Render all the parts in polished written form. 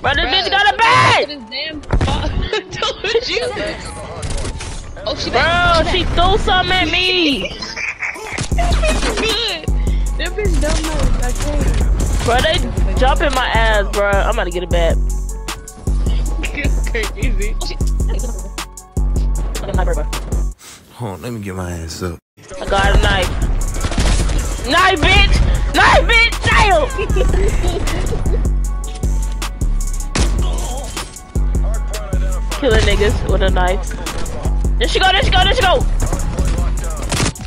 Bro, this bitch got a bag! Oh, she got bro, she threw something at me! That bitch good! That bitch dumb, I can't. Bro, they jumping my ass, bro. I'm about to get it back. It's crazy. Oh, shit. I got a knife, bro. Hold on, let me get my ass up. I got a knife. Knife, bitch! Knife, bitch! Damn! Killing niggas with a knife. There she go, there she go, there she go!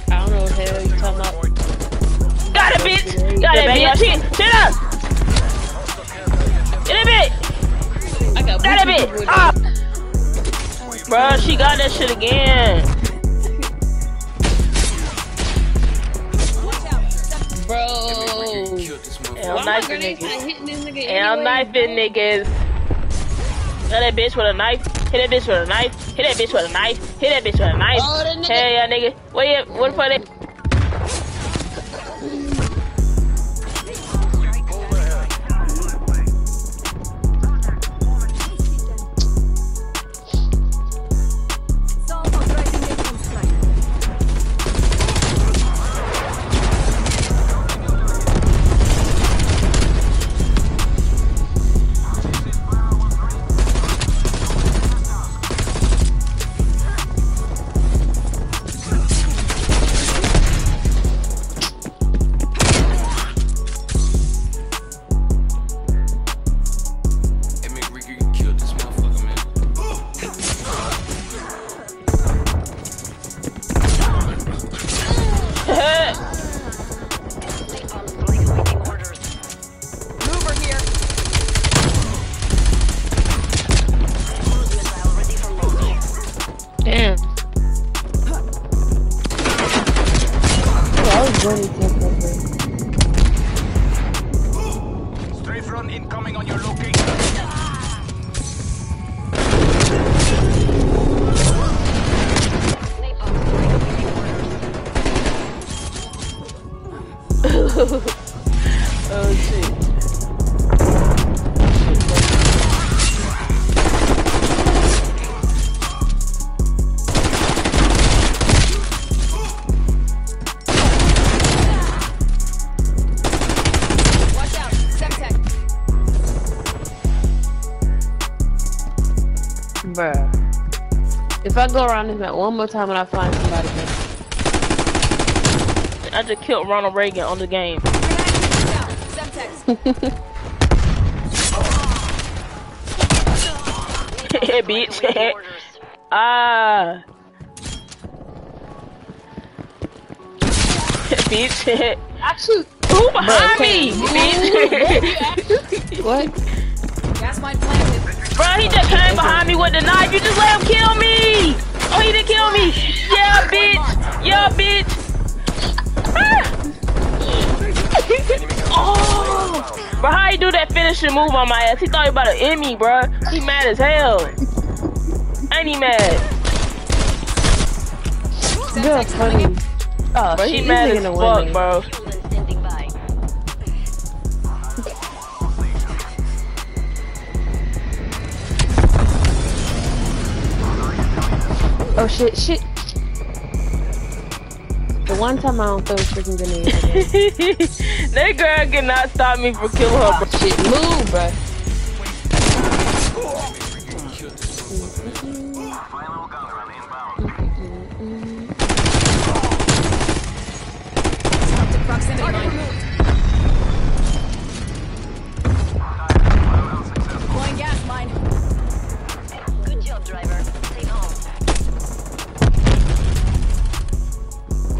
I don't know what the hell you talking about. Got it, bitch! Got it, bitch! Shit up! Get it, bitch! Got it, bitch! Ah! Bro, she got that shit again. Bro. And I'm knifing niggas. And I'm knifing niggas. Hit that bitch with a knife. Hit that bitch with a knife. Hit that bitch with a knife. Hit that bitch with a knife. Oh, that nigga. Hey, y'all nigga. What you? What for that? If I go around this map one more time and I find somebody again. I just killed Ronald Reagan on the game. Hey, bitch. Ah. Bitch. Actually, who behind me? Bitch. What? That's my plan. Bro, he just came behind me with the knife. You just let him kill me. Oh, he didn't kill me. Yeah, bitch. Yeah, bitch. Ah. Oh. Bro, how he do that finishing move on my ass? He thought he about to end me, bro. He mad as hell. Ain't he mad? You're funny. Oh, bro, he mad as fuck, bro. Oh shit, shit. The one time I don't throw a freaking grenade again. That girl cannot stop me from killing her. Oh, shit, move, bruh. Going gas mine. Good job, driver. Take home.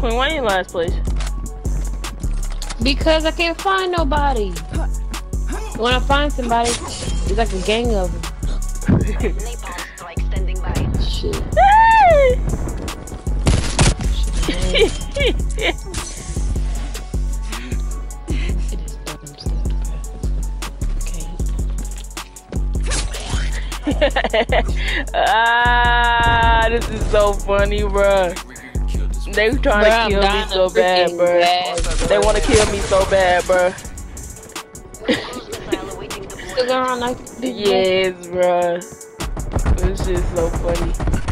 Queen, why are you in last place? Because I can't find nobody. When I find somebody, it's like a gang of them. Napalm strike standing by. Shit. Shit. Ah, this is so funny, bruh. They were trying to kill me so bad, bruh. They want to kill me so bad, bruh. Instagram like this. Yes, bruh. This shit's so funny.